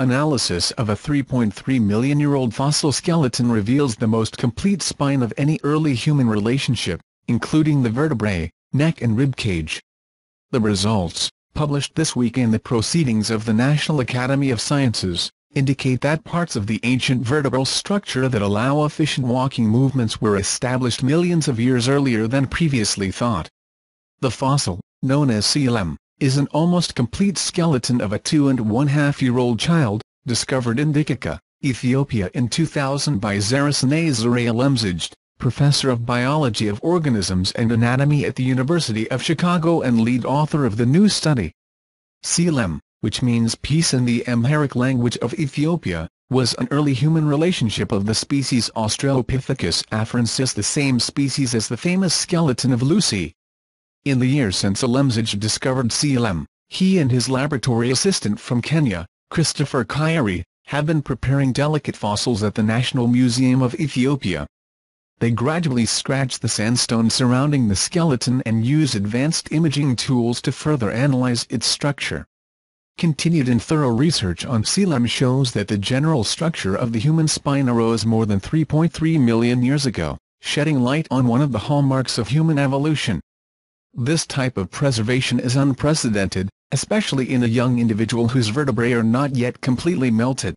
Analysis of a 3.3 million-year-old fossil skeleton reveals the most complete spine of any early human relationship, including the vertebrae, neck and rib cage. The results, published this week in the Proceedings of the National Academy of Sciences, indicate that parts of the ancient vertebral structure that allow efficient walking movements were established millions of years earlier than previously thought. The fossil, known as Selam, is an almost complete skeleton of a 2½-year-old child, discovered in Dikika, Ethiopia in 2000 by Zeresenay Zeray Alemseged, professor of biology of organisms and anatomy at the University of Chicago and lead author of the new study. Selam, which means peace in the Amharic language of Ethiopia, was an early human relationship of the species Australopithecus afarensis, the same species as the famous skeleton of Lucy. In the years since Alemseged discovered Selam, he and his laboratory assistant from Kenya, Christopher Kiarie, have been preparing delicate fossils at the National Museum of Ethiopia. They gradually scratch the sandstone surrounding the skeleton and use advanced imaging tools to further analyze its structure. Continued and thorough research on Selam shows that the general structure of the human spine arose more than 3.3 million years ago, shedding light on one of the hallmarks of human evolution. This type of preservation is unprecedented, especially in a young individual whose vertebrae are not yet completely melted.